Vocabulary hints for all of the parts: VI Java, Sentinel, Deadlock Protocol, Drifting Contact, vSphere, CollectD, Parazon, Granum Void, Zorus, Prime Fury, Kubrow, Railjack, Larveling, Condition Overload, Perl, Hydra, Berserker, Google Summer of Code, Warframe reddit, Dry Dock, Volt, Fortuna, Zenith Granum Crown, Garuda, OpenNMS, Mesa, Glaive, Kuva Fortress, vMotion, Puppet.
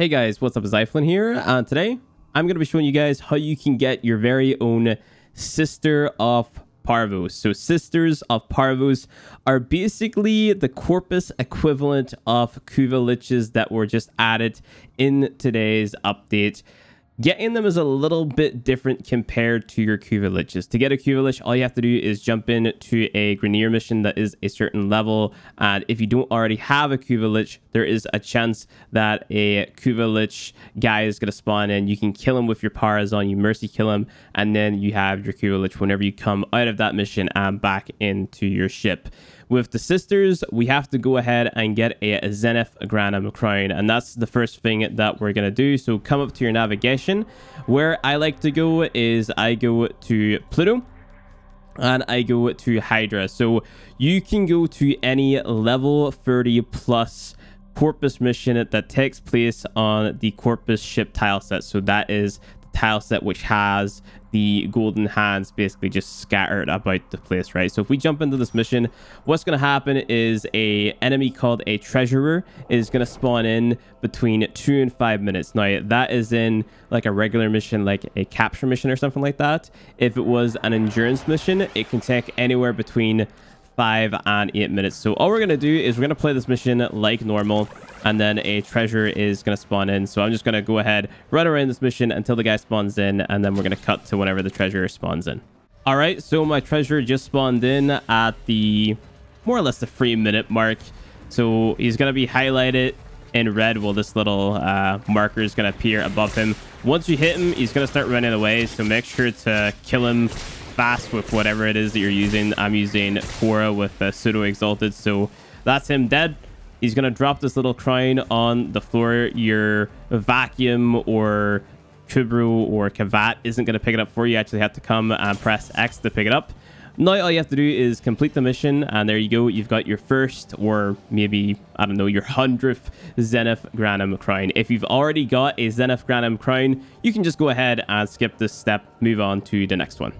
Hey guys, what's up? It's iFlynn here. Today, I'm going to be showing you guys how you can get your very own Sister of Parvos. So Sisters of Parvos are basically the Corpus equivalent of Kuva Liches that were just added in today's update. Getting them is a little bit different compared to your Kuva Liches. To get a Kuva Lich, all you have to do is jump in to a Grineer mission that is a certain level. And if you don't already have a Kuva Lich, there is a chance that a Kuva Lich guy is going to spawn in. You can kill him with your Parazon, you mercy kill him, and then you have your Kuva Lich whenever you come out of that mission and back into your ship. With the sisters, we have to go ahead and get a Zenith Granum Crown, and that's the first thing that we're going to do. So come up to your navigation. Where I like to go is I go to Pluto and I go to Hydra. So you can go to any level 30 plus Corpus mission that takes place on the Corpus Ship tile set. So that is the tile set which has the golden hands basically just scattered about the place, right? So if we jump into this mission, what's going to happen is a enemy called a treasurer is going to spawn in between 2 and 5 minutes. Now that is in like a regular mission, like a capture mission or something like that. If it was an endurance mission, it can take anywhere between 5 and 8 minutes. So all we're going to do is we're going to play this mission like normal, and then a treasure is going to spawn in. So I'm just going to go ahead, run around this mission until the guy spawns in, and then we're going to cut to whenever the treasure spawns in. All right, so my treasure just spawned in at the more or less the 3 minute mark. So he's going to be highlighted in red. Well, this little marker is going to appear above him. Once you hit him, he's going to start running away. So make sure to kill him fast with whatever it is that you're using. I'm using Khora with pseudo exalted. So that's him dead. He's going to drop this little crown on the floor. Your vacuum or Kubrow or Kavat isn't going to pick it up for you. You actually have to come and press X to pick it up. Now all you have to do is complete the mission, and there you go. You've got your first, or maybe, I don't know, your 100th Zenith Granum Crown. If you've already got a Zenith Granum Crown, you can just go ahead and skip this step, move on to the next one.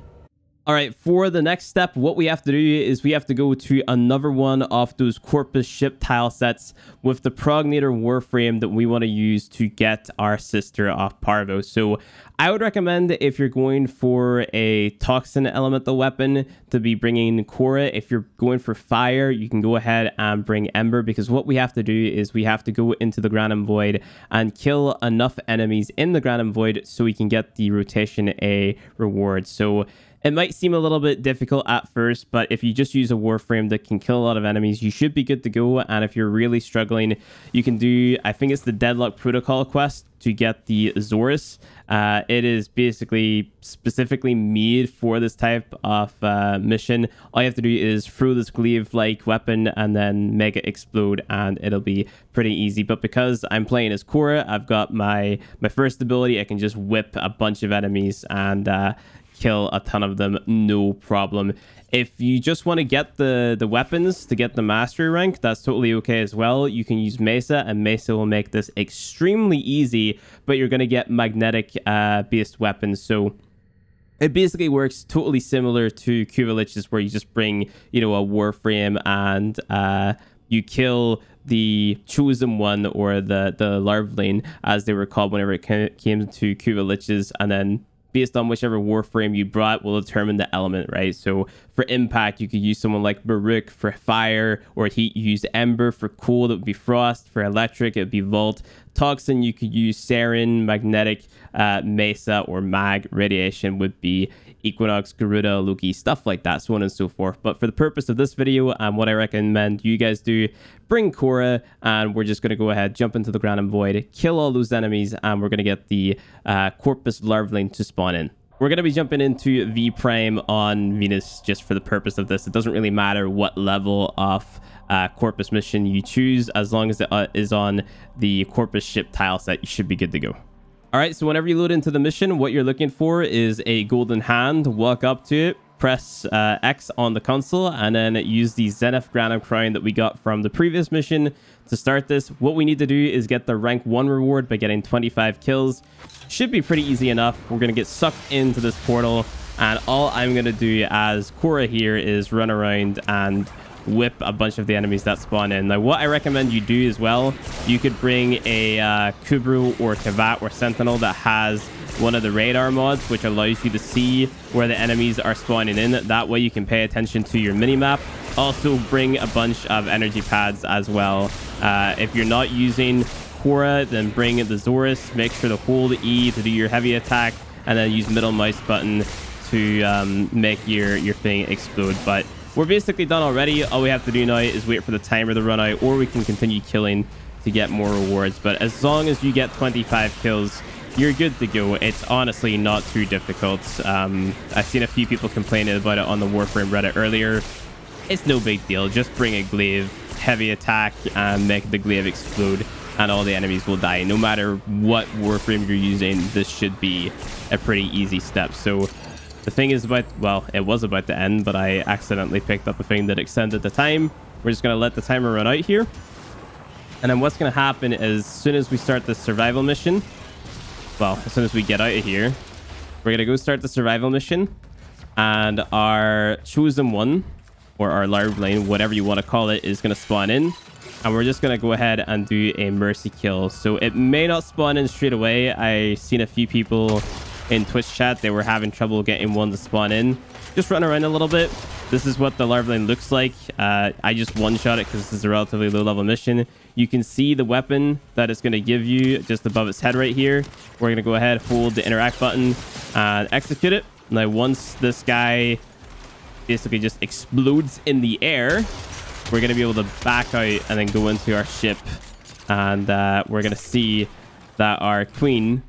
All right, for the next step, what we have to do is we have to go to another one of those Corpus Ship tile sets with the Prognator Warframe that we want to use to get our Sister of Parvos. So I would recommend, if you're going for a Toxin Elemental Weapon, to be bringing Khora. If you're going for Fire, you can go ahead and bring Ember, because what we have to do is we have to go into the Granum Void and kill enough enemies in the Granum Void so we can get the Rotation A reward. So it might seem a little bit difficult at first, but if you just use a Warframe that can kill a lot of enemies, you should be good to go. And if you're really struggling, you can do, I think it's the Deadlock Protocol quest to get the Zorus. It is basically specifically made for this type of mission. All you have to do is throw this glaive-like weapon and then make it explode, and it'll be pretty easy. But because I'm playing as Khora, I've got my first ability. I can just whip a bunch of enemies and kill a ton of them, no problem. If you just want to get the weapons to get the mastery rank, that's totally okay as well. You can use Mesa, and Mesa will make this extremely easy, but you're going to get magnetic based weapons. So it basically works totally similar to Kuva Liches, where you just bring, you know, a Warframe and you kill the Chosen One, or the Larveling, as they were called whenever it came to Kuva Liches, and then based on whichever Warframe you brought will determine the element, right? So for impact, you could use someone like Baruch for fire or heat. You use Ember for cool, that would be frost. For electric, it would be volt. Toxin, you could use Sarin. Magnetic, Mesa or Mag. Radiation would be Equinox, Garuda, Loki, stuff like that, so on and so forth. But for the purpose of this video, and what I recommend you guys do, bring Khora, and we're just going to go ahead, jump into the Granum Void, kill all those enemies, and we're going to get the Corpus Larveling to spawn in. We're going to be jumping into V Prime on Venus just for the purpose of this. It doesn't really matter what level of Corpus mission you choose, as long as it is on the Corpus Ship tile set, you should be good to go. All right, so whenever you load into the mission, what you're looking for is a golden hand. Walk up to it, press X on the console, and then use the Zenith Granum Crown that we got from the previous mission to start this. What we need to do is get the rank 1 reward by getting 25 kills. Should be pretty easy enough. We're going to get sucked into this portal, and all I'm going to do as Khora here is run around and whip a bunch of the enemies that spawn in. Now, what I recommend you do as well, you could bring a Kubrow or Kavat or Sentinel that has one of the radar mods, which allows you to see where the enemies are spawning in. That way you can pay attention to your minimap. Also bring a bunch of energy pads as well. If you're not using Khora, then bring the Zorus. Make sure to hold E to do your heavy attack, and then use middle mouse button to make your thing explode. But we're basically done already. All we have to do now is wait for the timer to run out, or we can continue killing to get more rewards. But as long as you get 25 kills, you're good to go. It's honestly not too difficult. I've seen a few people complaining about it on the Warframe Reddit earlier. It's no big deal. Just bring a Glaive, heavy attack, and make the Glaive explode, and all the enemies will die. No matter what Warframe you're using, this should be a pretty easy step. So the thing is about, well, it was about to end, but I accidentally picked up a thing that extended the time. We're just going to let the timer run out here. And then what's going to happen is, as soon as we start the survival mission, well, as soon as we get out of here, we're going to go start the survival mission, and our chosen one, or our large lane, whatever you want to call it, is going to spawn in. And we're just going to go ahead and do a mercy kill. So it may not spawn in straight away. I've seen a few people in Twitch chat, they were having trouble getting one to spawn in. Just run around a little bit. This is what the larve lane looks like. I just one shot it because this is a relatively low level mission. You can see the weapon that it's going to give you just above its head right here. We're going to go ahead, hold the interact button and execute it. Now, once this guy basically just explodes in the air, we're going to be able to back out and then go into our ship. And we're going to see that our queen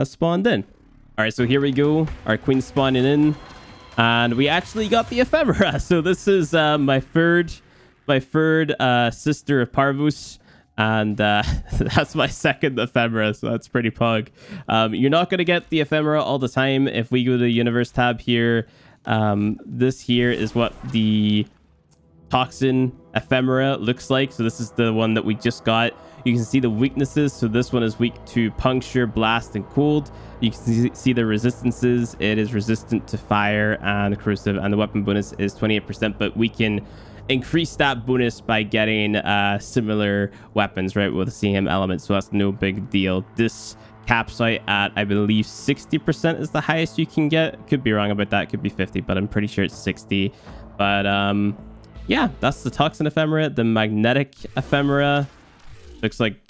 has spawned in. All right, so here we go. Our queen spawning in, and we actually got the ephemera. So this is my third Sister of Parvos, and that's my second ephemera. So that's pretty pog. You're not going to get the ephemera all the time. If we go to the universe tab here, this here is what the toxin ephemera looks like. So this is the one that we just got. You can see the weaknesses. So this one is weak to puncture, blast, and cold. You can see the resistances. It is resistant to fire and corrosive, and the weapon bonus is 28%, but we can increase that bonus by getting similar weapons, right, with a CM element. So that's no big deal. This caps out at, I believe, 60% is the highest you can get. Could be wrong about that. Could be 50, but I'm pretty sure it's 60. But yeah, that's the toxin ephemera. The magnetic ephemera looks like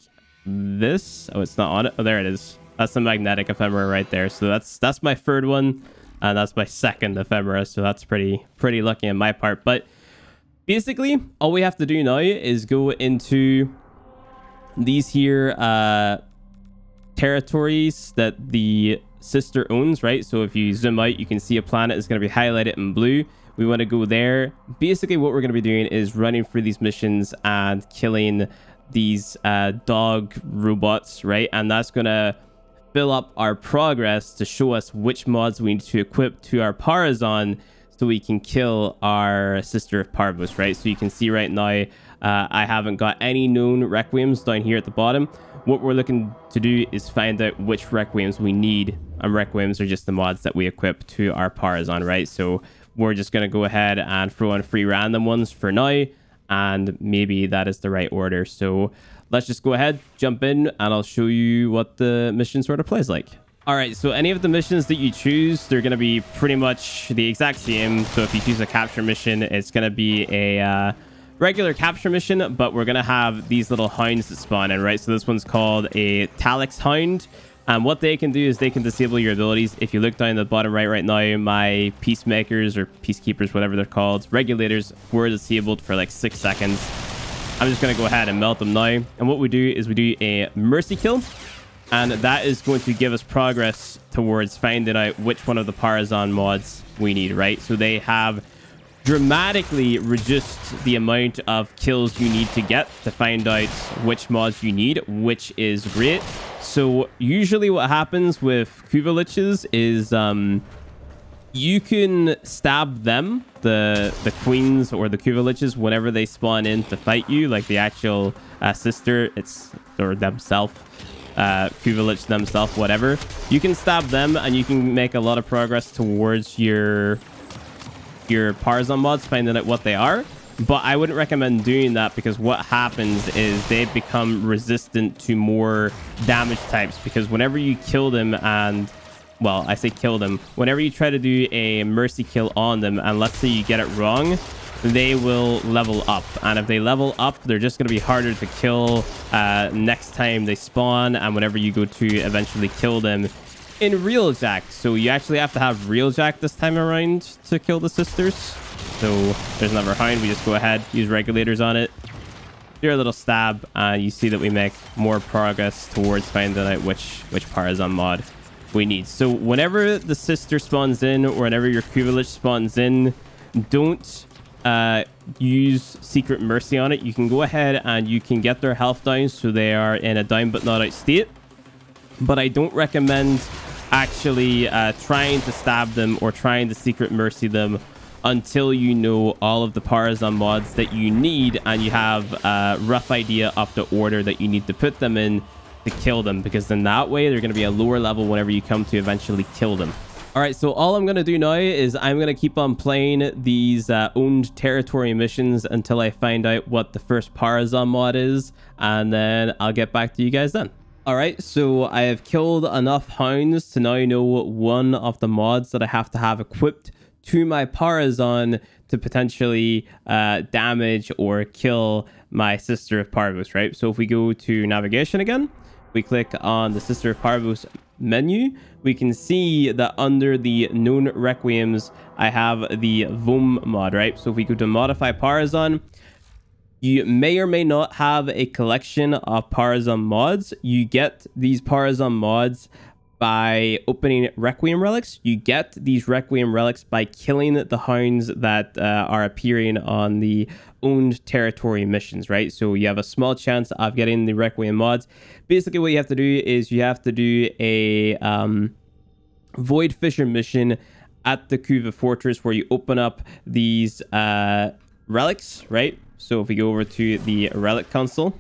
this. Oh, it's not on it. Oh, there it is. That's the magnetic ephemera right there. So that's my third one, and that's my second ephemera. So that's pretty lucky on my part. But basically, all we have to do now is go into these here territories that the sister owns, right? So if you zoom out, you can see a planet is going to be highlighted in blue. We want to go there. Basically, what we're going to be doing is running through these missions and killing these dog robots, right? And that's gonna fill up our progress to show us which mods we need to equip to our Parazon so we can kill our Sister of Parvos, right? So you can see right now I haven't got any known Requiems down here at the bottom. What we're looking to do is find out which Requiems we need, and Requiems are just the mods that we equip to our Parazon, right? So we're just gonna go ahead and throw on free random ones for now, and maybe that is the right order. So let's just go ahead, jump in, and I'll show you what the mission sort of plays like. All right, so any of the missions that you choose, they're going to be pretty much the exact same. So if you choose a capture mission, it's going to be a regular capture mission, but we're going to have these little hounds that spawn in, right? So this one's called a Talix Hound, and what they can do is they can disable your abilities. If you look down the bottom right now, my peacemakers or peacekeepers, whatever they're called, regulators, were disabled for like 6 seconds. I'm just going to go ahead and melt them now. And what we do is we do a mercy kill, and that is going to give us progress towards finding out which one of the Parazon mods we need, right? So they have dramatically reduced the amount of kills you need to get to find out which mods you need, which is great. So usually what happens with Kuva Liches is you can stab them, the queens or the Kuva Liches, whenever they spawn in to fight you, like the actual sister, it's, or themselves, Kuva Lich themselves, whatever. You can stab them, and you can make a lot of progress towards your Parazon mods, finding out what they are. But I wouldn't recommend doing that, because what happens is they become resistant to more damage types, because whenever you kill them and, well, I say kill them, whenever you try to do a mercy kill on them and let's say you get it wrong, they will level up, and if they level up, they're just going to be harder to kill next time they spawn, and whenever you go to eventually kill them in Railjack. So you actually have to have Railjack this time around to kill the sisters. So there's another hound. We just go ahead, use regulators on it, do a little stab, and you see that we make more progress towards finding out which Parazon mod we need. So whenever the sister spawns in, or whenever your Kuva Lich spawns in, don't use secret mercy on it. You can go ahead and you can get their health down, so they are in a down but not out state. But I don't recommend actually trying to stab them or trying to secret mercy them until you know all of the Parazon mods that you need, and you have a rough idea of the order that you need to put them in to kill them, because then that way they're going to be a lower level whenever you come to eventually kill them. Alright, so all I'm going to do now is I'm going to keep on playing these owned territory missions until I find out what the first Parazon mod is, and then I'll get back to you guys then. Alright, so I have killed enough hounds to now know one of the mods that I have to have equipped to my Parazon to potentially damage or kill my Sister of Parvos, right? So if we go to navigation again, we click on the Sister of Parvos menu, we can see that under the known requiems, I have the Vom mod, right? So if we go to modify Parazon, you may or may not have a collection of Parazon mods. You get these Parazon mods by opening Requiem Relics. You get these Requiem Relics by killing the hounds that are appearing on the owned territory missions, right? So you have a small chance of getting the Requiem mods. Basically, what you have to do is you have to do a Void Fisher mission at the Kuva Fortress, where you open up these relics, right? So if we go over to the relic console,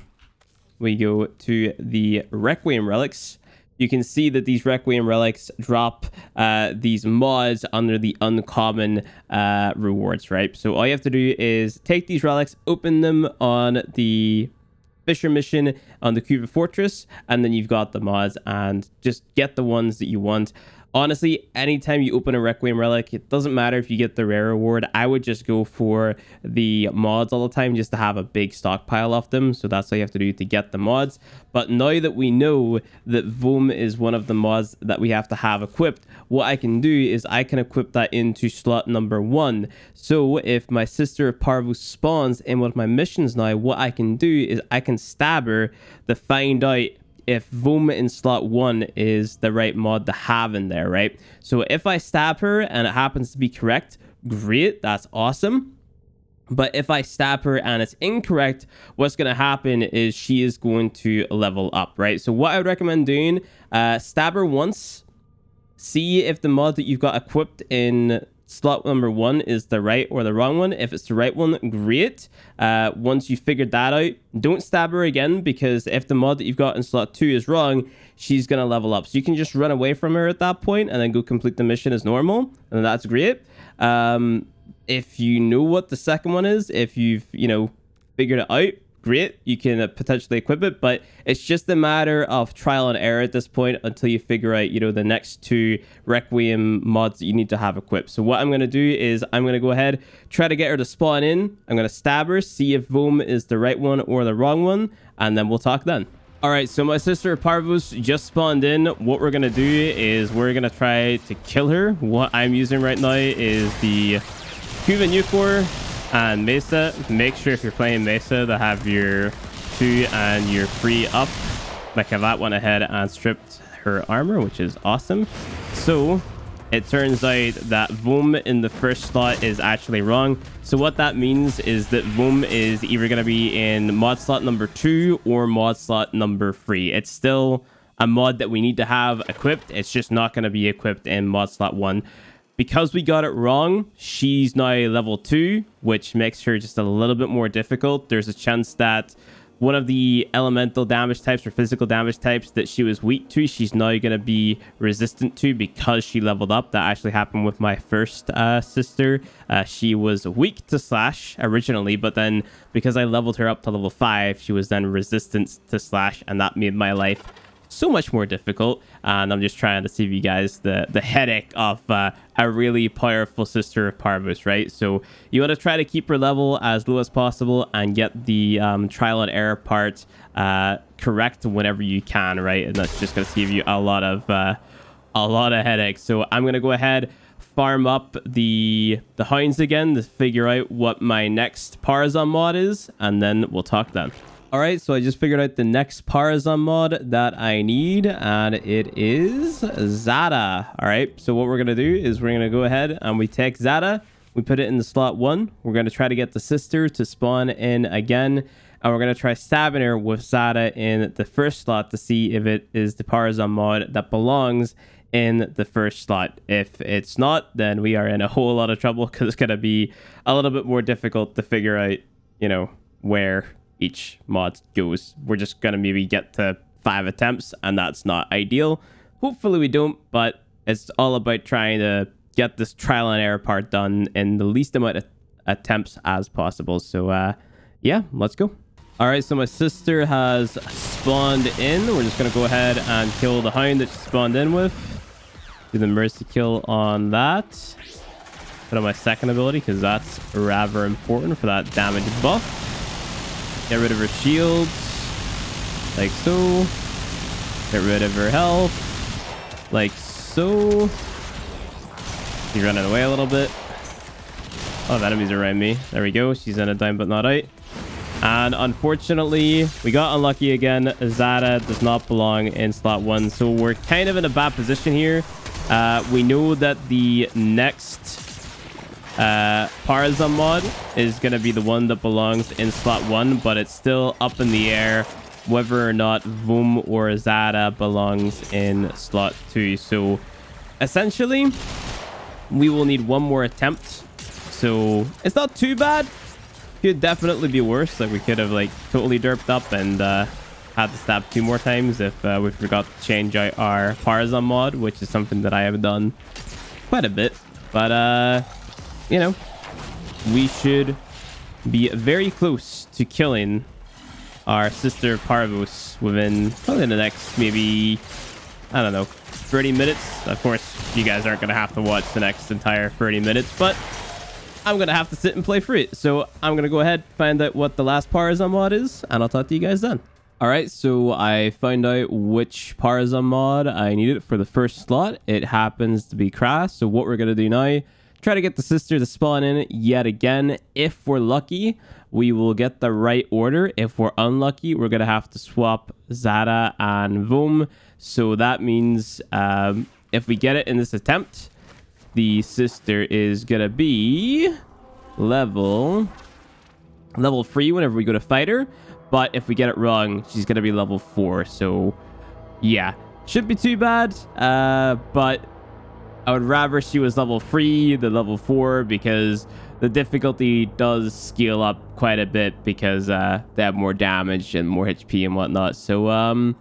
we go to the Requiem Relics, you can see that these Requiem Relics drop these mods under the uncommon rewards, right? So all you have to do is take these relics, open them on the Fisher mission on the Kuva Fortress, and then you've got the mods, and just get the ones that you want. Honestly, anytime you open a Requiem Relic, it doesn't matter if you get the rare reward. I would just go for the mods all the time, just to have a big stockpile of them. So that's all you have to do to get the mods. But now that we know that Vom is one of the mods that we have to have equipped, what I can do is I can equip that into slot number 1. So if my Sister of Parvos spawns in one of my missions now, what I can do is I can stab her to find out if Vom in slot 1 is the right mod to have in there, right? So if I stab her and it happens to be correct, great, that's awesome. But if I stab her and it's incorrect, what's going to happen is she is going to level up, right? So what I would recommend doing, stab her once, see if the mod that you've got equipped in slot number 1 is the right or the wrong one. If it's the right one, great. Once you figured that out, don't stab her again, because if the mod that you've got in slot 2 is wrong, she's gonna level up. So you can just run away from her at that point and then go complete the mission as normal, and that's great. If you know what the second one is, if you've figured it out, great, you can potentially equip it. But it's just a matter of trial and error at this point until you figure out the next 2 Requiem mods that you need to have equipped. So what I'm going to do is I'm going to go ahead, try to get her to spawn in, I'm going to stab her, see if Vom is the right one or the wrong one, and then we'll talk then. Alright, so my Sister of Parvos just spawned in. What we're going to do is we're going to try to kill her. What I'm using right now is the Kuva Nukor and Mesa. Make sure if you're playing Mesa to have your 2 and your 3 up. My Kavat went ahead and stripped her armor, which is awesome. So it turns out that Vom in the first slot is actually wrong. So what that means is that Vom is either going to be in mod slot number 2 or mod slot number 3. It's still a mod that we need to have equipped. It's just not going to be equipped in mod slot 1. Because we got it wrong, she's now level 2, which makes her just a little bit more difficult. There's a chance that one of the elemental damage types or physical damage types that she was weak to, she's now going to be resistant to because she leveled up. That actually happened with my first sister. She was weak to slash originally, but then because I leveled her up to level 5, she was then resistant to slash, and that made my life so much more difficult. And I'm just trying to save you guys the headache of a really powerful Sister of Parvos, right? So you want to try to keep her level as low as possible and get the trial and error part correct whenever you can, right? And that's just going to save you a lot of headaches. So I'm going to go ahead, farm up the hounds again to figure out what my next Parazon mod is, and then we'll talk then. Alright, so I just figured out the next Parazon mod that I need, and it is Zada. Alright, so what we're going to do is we're going to go ahead and we take Zada, we put it in the slot 1. We're going to try to get the sister to spawn in again, and we're going to try stabbing her with Zada in the first slot to see if it is the Parazon mod that belongs in the first slot. If it's not, then we are in a whole lot of trouble because it's going to be a little bit more difficult to figure out, you know, where each mod goes. We're just gonna maybe get to 5 attempts, and that's not ideal. Hopefully we don't, but it's all about trying to get this trial and error part done in the least amount of attempts as possible. So yeah, let's go. All right, so my sister has spawned in. We're just gonna go ahead and kill the hound that she spawned in with. Do the mercy kill on that. Put on my second ability because that's rather important for that damage buff. Get rid of her shields, like so. Get rid of her health, like so. She's running away a little bit. Oh, the enemies are around me. There we go. She's in a down but not out. And unfortunately, we got unlucky again. Zada does not belong in slot 1, so we're kind of in a bad position here. We know that the next Parazon mod is going to be the one that belongs in slot 1, but it's still up in the air whether or not Vum or Zada belongs in slot 2. So essentially we will need one more attempt, so it's not too bad. Could definitely be worse. Like, we could have like totally derped up and had to stab 2 more times if we forgot to change out our Parazon mod, which is something that I have done quite a bit. But you know, we should be very close to killing our Sister Parvos within probably the next, maybe, I don't know, 30 minutes. Of course, you guys aren't going to have to watch the next entire 30 minutes, but I'm going to have to sit and play through it. So I'm going to go ahead, find out what the last Parazon mod is, and I'll talk to you guys then. All right, so I found out which Parazon mod I needed for the first slot. It happens to be Kras. So what we're going to do now, try to get the sister to spawn in yet again. If we're lucky, we will get the right order. If we're unlucky, we're gonna have to swap Zada and Vum. So that means if we get it in this attempt, the sister is gonna be level 3 whenever we go to fight her. But if we get it wrong, she's gonna be level 4. So yeah, shouldn't be too bad. But I would rather she was level 3 than level 4, because the difficulty does scale up quite a bit because they have more damage and more HP and whatnot. So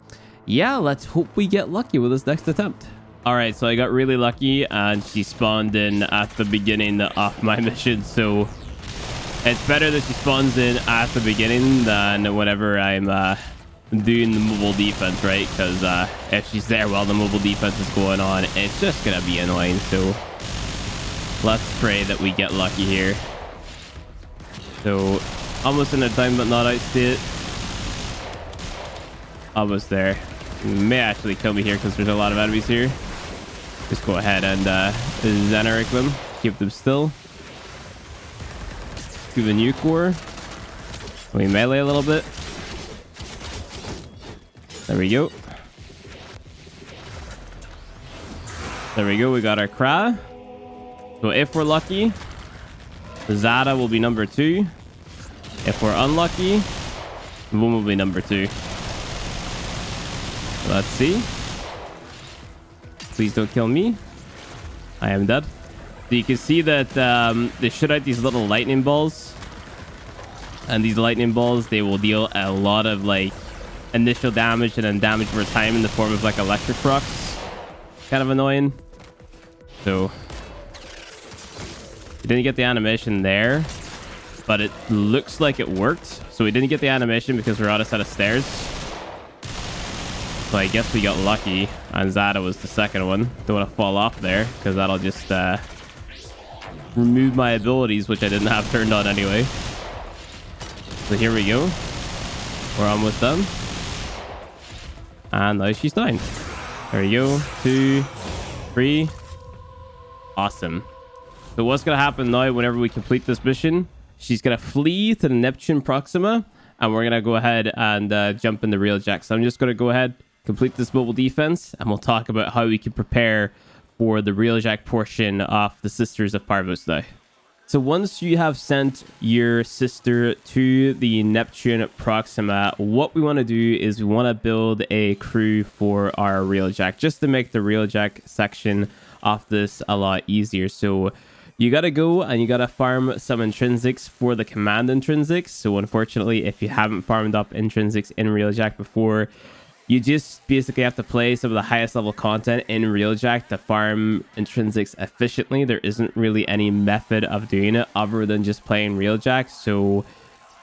yeah, let's hope we get lucky with this next attempt. All right, so I got really lucky and she spawned in at the beginning of my mission. So it's better that she spawns in at the beginning than whenever I'm doing the mobile defense, right? Because if she's there while the mobile defense is going on, it's just gonna be annoying. So let's pray that we get lucky here. So almost in a down but not out state. Almost there. You may actually kill me here because there's a lot of enemies here. Just go ahead and Zenerik them, keep them still. Kuva Nukor, we melee a little bit. There we go. There we go. We got our Kra. So if we're lucky, Zada will be number 2. If we're unlucky, Vum will be number 2. Let's see. Please don't kill me. I am dead. So you can see that they shoot out these little lightning balls. and these lightning balls, they will deal a lot of like initial damage and then damage over time in the form of like electric rocks. Kind of annoying. So we didn't get the animation there, but it looks like it worked. So we didn't get the animation because we're on a set of stairs. So I guess we got lucky, and Zada was the second one. Don't want to fall off there because that'll just remove my abilities, which I didn't have turned on anyway. So here we go. We're almost done. And now she's dying. There we go. 2, 3. Awesome. So what's going to happen now, whenever we complete this mission, she's going to flee to the Neptune Proxima, and we're going to go ahead and jump into Railjack. So I'm just going to go ahead, complete this mobile defense, and we'll talk about how we can prepare for the Railjack portion of the Sisters of Parvos now. So once you have sent your sister to the Neptune Proxima, what we want to do is we want to build a crew for our Railjack, just to make the Railjack section off this a lot easier. So you gotta go and you gotta farm some intrinsics for the command intrinsics. So unfortunately, if you haven't farmed up intrinsics in Railjack before, you just basically have to play some of the highest level content in Railjack to farm intrinsics efficiently. There isn't really any method of doing it other than just playing Railjack, so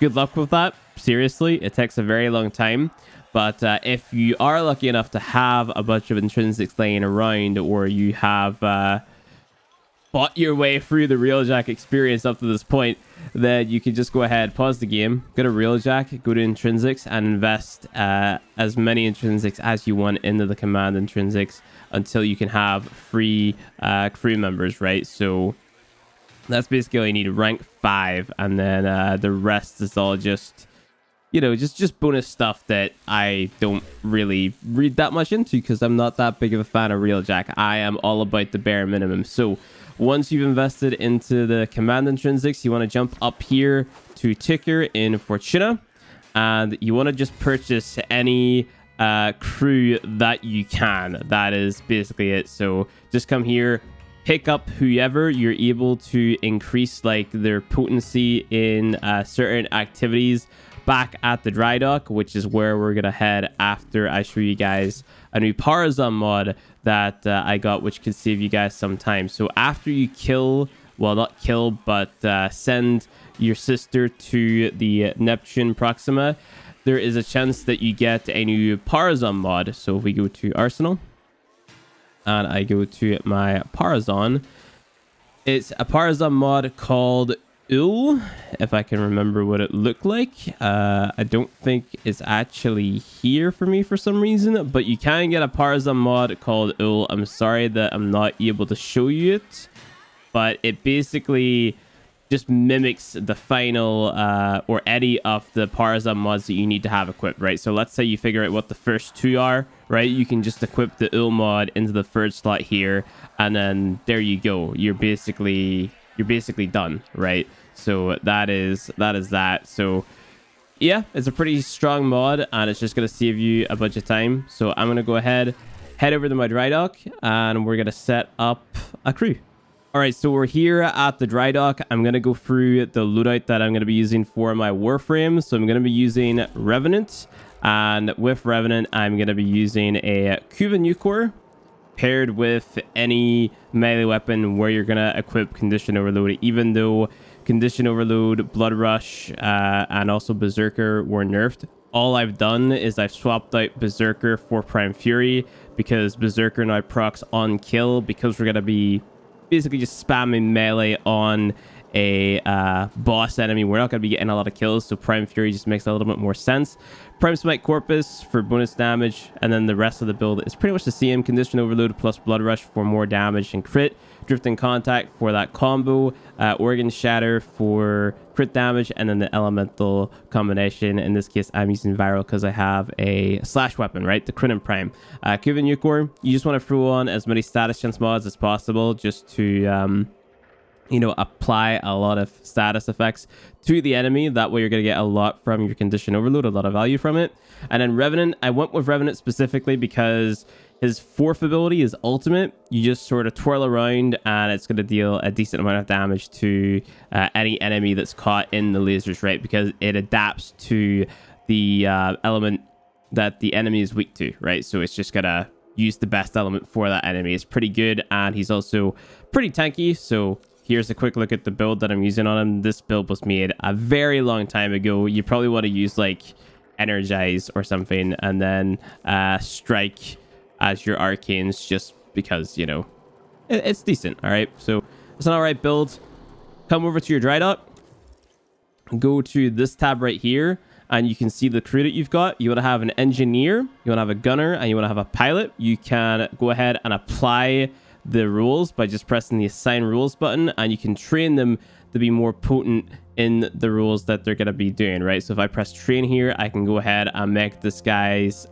good luck with that. Seriously, it takes a very long time. But if you are lucky enough to have a bunch of intrinsics laying around, or you have bought your way through the Railjack experience up to this point, then you can just go ahead, pause the game, go to Railjack, go to intrinsics, and invest as many intrinsics as you want into the command intrinsics until you can have free crew members, right? So that's basically all you need, rank 5, and then the rest is all just, you know, just bonus stuff that I don't really read that much into because I'm not that big of a fan of Railjack. I am all about the bare minimum. So once you've invested into the command intrinsics, you want to jump up here to Ticker in Fortuna, and you want to just purchase any crew that you can. That is basically it. So just come here, pick up whoever you're able to increase like their potency in certain activities back at the Dry Dock, which is where we're gonna head after I show you guys a new Parazon mod that I got, which can save you guys some time. So after you kill, well, not kill, but send your sister to the Neptune Proxima, there is a chance that you get a new Parazon mod. So if we go to Arsenal and I go to my Parazon, it's a Parazon mod called Ul, if I can remember what it looked like. I don't think it's actually here for me for some reason, but you can get a Parazon mod called Ul. I'm sorry that I'm not able to show you it, but it basically just mimics the final or any of the Parazon mods that you need to have equipped, right? So let's say you figure out what the first two are, right? You can just equip the Ul mod into the first slot here, and then there you go. You're basically done, right? So that is that. So yeah, it's a pretty strong mod, and it's just gonna save you a bunch of time. So I'm gonna go ahead, head over to my Dry Dock, and we're gonna set up a crew. All right, so we're here at the Dry Dock. I'm going to go through the lootout that I'm going to be using for my Warframe. So I'm going to be using Revenant, and with Revenant, I'm going to be using a Kuva Nukor paired with any melee weapon where you're going to equip Condition Overload, even though Condition Overload, Blood Rush, and also Berserker were nerfed. All I've done is I've swapped out Berserker for Prime Fury, because Berserker now procs on kill, because we're going to be basically just spamming melee on a boss enemy. We're not going to be getting a lot of kills, so Prime Fury just makes a little bit more sense. Prime Smite Corpus for bonus damage, and then the rest of the build is pretty much the same. Condition Overload plus Blood Rush for more damage and crit. Drifting Contact for that combo. Organ Shatter for crit damage, and then the elemental combination. In this case, I'm using Viral because I have a slash weapon, right? The Crit and Prime. Kuva Nukor, you just want to throw on as many status chance mods as possible just to you know, apply a lot of status effects to the enemy. That way you're going to get a lot from your Condition Overload, a lot of value from it. And then Revenant, I went with Revenant specifically because His fourth ability is ultimate. You just sort of twirl around and it's going to deal a decent amount of damage to any enemy that's caught in the lasers, right? Because it adapts to the element that the enemy is weak to, right? So it's just going to use the best element for that enemy. It's pretty good, and he's also pretty tanky. So here's a quick look at the build that I'm using on him. This build was made a very long time ago. You probably want to use like Energize or something, and then Strike as your Arcanes, just because, you know, it's decent. All right, so it's an all right build. Come over to your Dry Dock, go to this tab right here, and you can see the crew that you've got. You want to have an engineer, you want to have a gunner, and you want to have a pilot. You can go ahead and apply the rules by just pressing the assign rules button, and you can train them to be more potent in the rules that they're going to be doing, right? So if I press train here, I can go ahead and make this guy's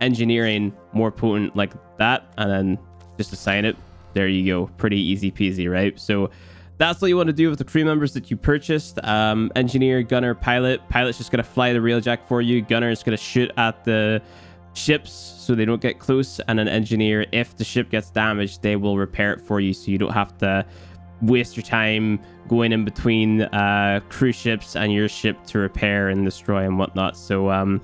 engineering more potent like that, and then just assign it. There you go, pretty easy peasy, right? So that's what you want to do with the crew members that you purchased. Engineer, gunner, pilot. Pilot's just going to fly the Railjack for you. Gunner is going to shoot at the ships so they don't get close, and an engineer, if the ship gets damaged, they will repair it for you, so you don't have to waste your time going in between cruise ships and your ship to repair and destroy and whatnot. So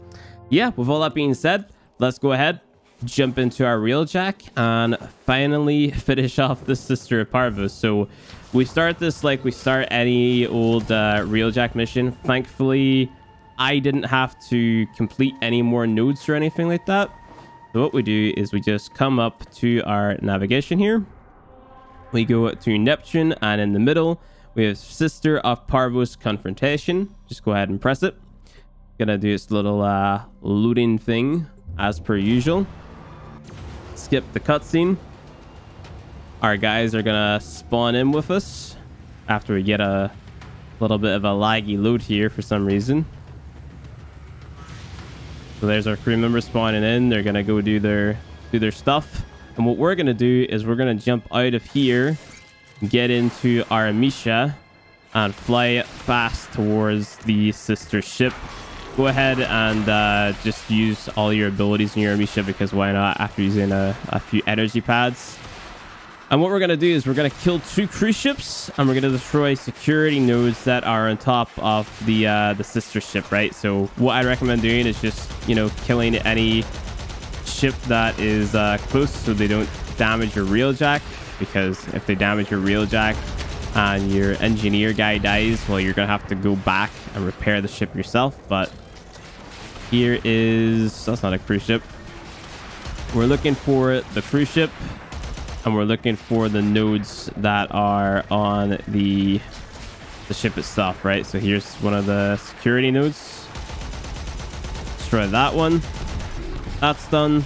yeah, with all that being said, let's go ahead, jump into our Railjack, and finally finish off the Sister of Parvos. So we start this like we start any old Railjack mission. Thankfully, I didn't have to complete any more nodes or anything like that. So what we do is we just come up to our navigation here. We go to Neptune, and in the middle, we have Sister of Parvos Confrontation. Just go ahead and press it. Gonna do this little looting thing as per usual. Skip the cutscene. Our guys are gonna spawn in with us after we get a little bit of a laggy load here for some reason. So there's our crew members spawning in. They're gonna go do their stuff. And what we're going to do is we're going to jump out of here, get into our Amesha, and fly fast towards the sister ship. Go ahead and just use all your abilities in your Amesha, because why not, after using a few energy pads. And what we're going to do is we're going to kill two cruise ships, and we're going to destroy security nodes that are on top of the sister ship, right? So what I recommend doing is just, you know, killing any ship that is close, so they don't damage your Railjack, because if they damage your Railjack and your engineer guy dies, well, you're gonna have to go back and repair the ship yourself. But here is, that's not a cruise ship. We're looking for the cruise ship, and we're looking for the nodes that are on the ship itself, right? So here's one of the security nodes. Destroy that one. That's done.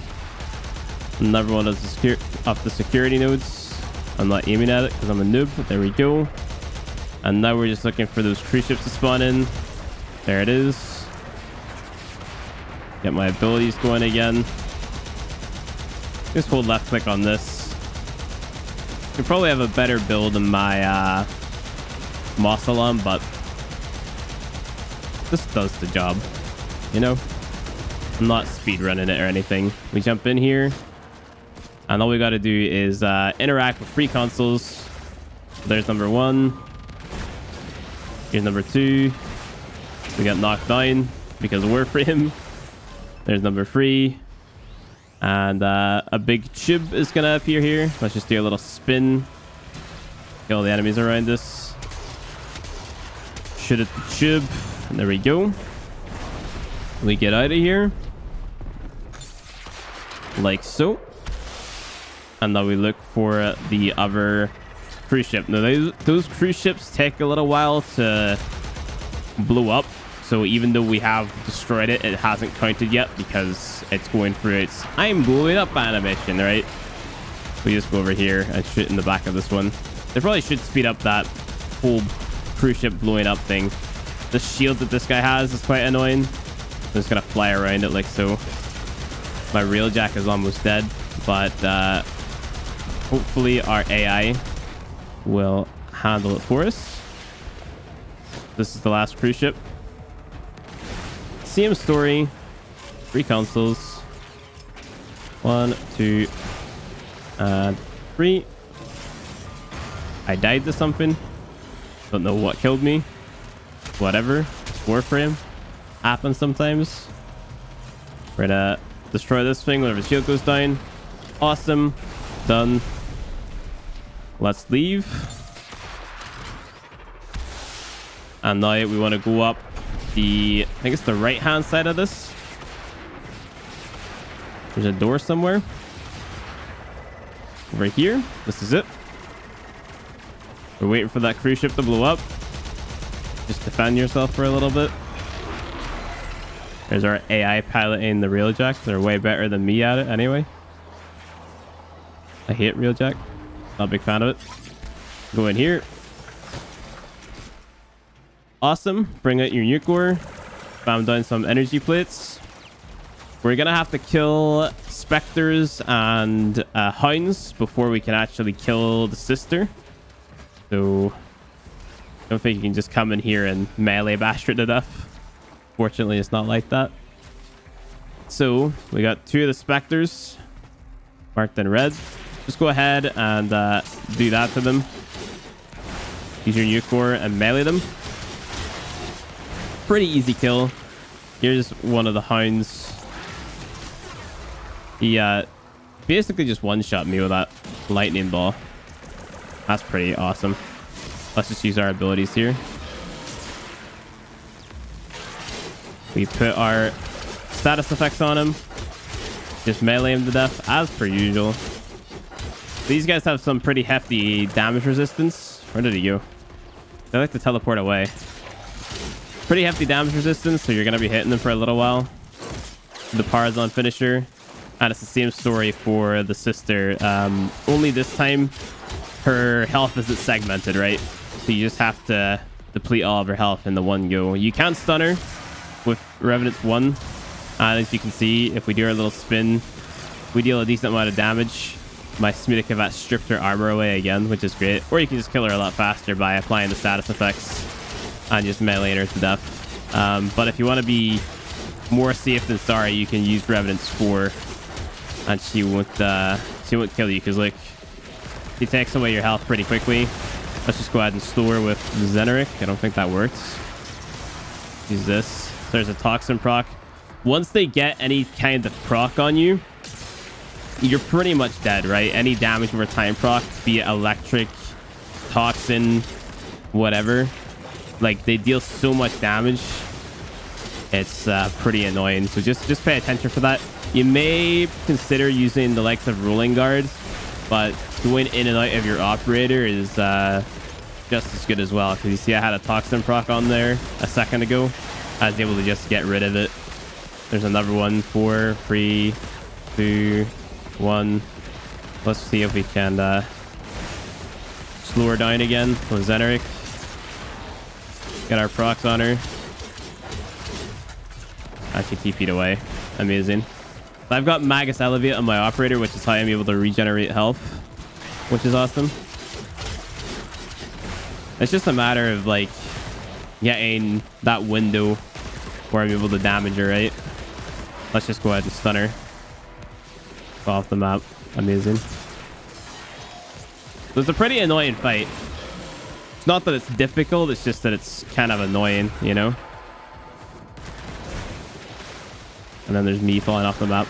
Another one of the security nodes. I'm not aiming at it because I'm a noob. There we go. And now we're just looking for those cruise ships to spawn in. There it is. Get my abilities going again. Just hold left click on this. You probably have a better build than my Mausoleum, but this does the job, you know? I'm not speedrunning it or anything. We jump in here, and all we got to do is interact with free consoles. There's number one. Here's number two. We got knocked down because of Warframe. There's number three. And a big chib is going to appear here. Let's just do a little spin. Kill the enemies around us. Shoot at the chib. And there we go. We get out of here. Like so. And now we look for the other cruise ship. Now those cruise ships take a little while to blow up, so even though we have destroyed it, it hasn't counted yet because it's going through its I'm blowing up animation, right? We just go over here and shoot in the back of this one. They probably should speed up that whole cruise ship blowing up thing. The shield that this guy has is quite annoying. I'm just gonna fly around it like so. My Railjack is almost dead, but hopefully our AI will handle it for us. This is the last cruise ship. Same story. Three consoles. One, two, and three. I died to something. Don't know what killed me. Whatever. It's Warframe. Happens sometimes. We're gonna destroy this thing whenever the shield goes down. Awesome. Done. Let's leave. And now we want to go up the... I think it's the right-hand side of this. There's a door somewhere. Right here. This is it. We're waiting for that cruise ship to blow up. Just defend yourself for a little bit. There's our AI pilot in the Railjack. They're way better than me at it anyway. I hate Railjack. Not a big fan of it. Go in here. Awesome. Bring out your Nukor. Bam down some energy plates. We're going to have to kill Spectres and Hounds before we can actually kill the Sister. So I don't think you can just come in here and melee bash it to death. Fortunately, it's not like that. So we got two of the Spectres marked in red. Just go ahead and do that to them. Use your Nukor and melee them. Pretty easy kill. Here's one of the Hounds. He basically just one-shot me with that lightning ball. That's pretty awesome. Let's just use our abilities here. We put our status effects on him. Just melee him to death as per usual. These guys have some pretty hefty damage resistance. Where did he go? They like to teleport away. Pretty hefty damage resistance, so you're going to be hitting them for a little while. The Parazon finisher. And it's the same story for the Sister. Only this time, her health isn't segmented, right? So you just have to deplete all of her health in the one go. You can stun her with Revenant's 1. And as you can see, if we do our little spin, we deal a decent amount of damage. My Kavat stripped her armor away again, which is great. Or you can just kill her a lot faster by applying the status effects and just meleeing her to death. But if you want to be more safe than sorry, you can use Revenant's 4, and she won't kill you, because like she takes away your health pretty quickly. Let's just go ahead and store with Zenerik. I don't think that works. Use this. There's a toxin proc. Once they get any kind of proc on you, you're pretty much dead, right? Any damage over time proc, be it electric, toxin, whatever. Like, they deal so much damage. It's pretty annoying. So just pay attention for that. You may consider using the likes of Rolling Guards, but going in and out of your operator is just as good as well. Because you see I had a toxin proc on there a second ago. I was able to just get rid of it. There's another one. 4, 3, 2, 1. Let's see if we can slow her down again with Zenerik. Get our procs on her. I can TP'd away. Amazing. I've got Magus Elevate on my operator, which is how I'm able to regenerate health, which is awesome. It's just a matter of like getting that window where I'm able to damage her, right? Let's just go ahead and stun her. Off the map. Amazing. So it's a pretty annoying fight. It's not that it's difficult, it's just that it's kind of annoying, you know? And then there's me falling off the map.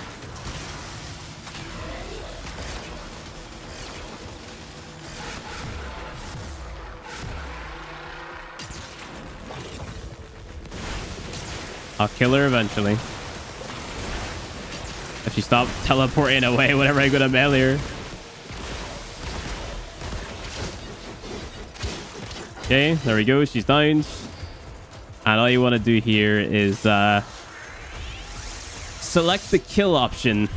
I'll kill her eventually. If she stops teleporting away whenever I go to melee her. Okay, there we go. She's down. And all you want to do here is... select the kill option.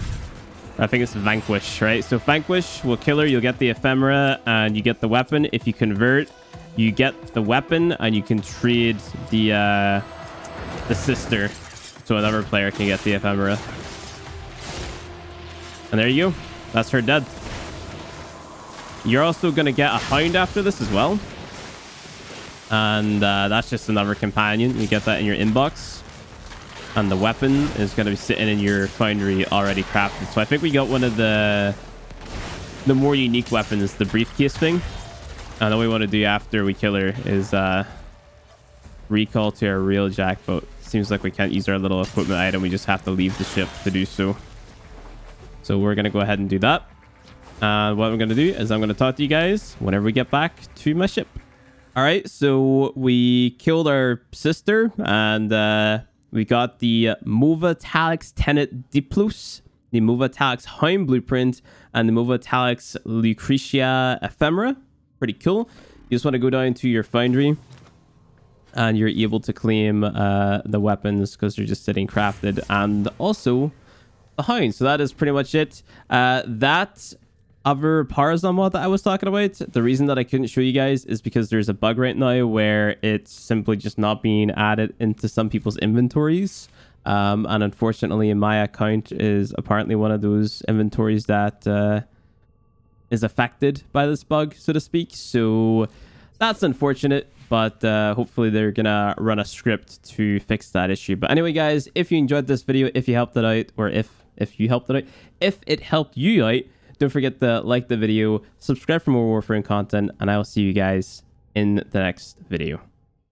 I think it's Vanquish, right? So Vanquish will kill her. You'll get the ephemera and you get the weapon. If you convert, you get the weapon and you can trade the Sister, so another player can get the ephemera. And there you go. That's her dead. You're also going to get a Hound after this as well. And that's just another companion. You get that in your inbox. on the weapon is going to be sitting in your finery already crafted. So I think we got one of the more unique weapons, the briefcase thing. And all we want to do after we kill her is recall to our Railjack, but seems like we can't use our little equipment item. We just have to leave the ship to do so. So we're going to go ahead and do that. And what I'm going to do is I'm going to talk to you guys whenever we get back to my ship. All right, so we killed our sister and we got the Mova Talix Tenet Diplus, the Mova Talix Hound Blueprint, and the Mova Talix Lucretia Ephemera. Pretty cool. You just want to go down to your foundry and you're able to claim the weapons because they're just sitting crafted, and also the hound. So that is pretty much it. That other Parazon mod that I was talking about, the reason that I couldn't show you guys is because there's a bug right now where it's simply just not being added into some people's inventories, and unfortunately in my account is apparently one of those inventories that is affected by this bug, so to speak. So that's unfortunate, but hopefully they're gonna run a script to fix that issue. But anyway guys, if you enjoyed this video, if you helped it out, or if you helped it out, if it helped you out, don't forget to like the video, subscribe for more Warframe content, and I will see you guys in the next video.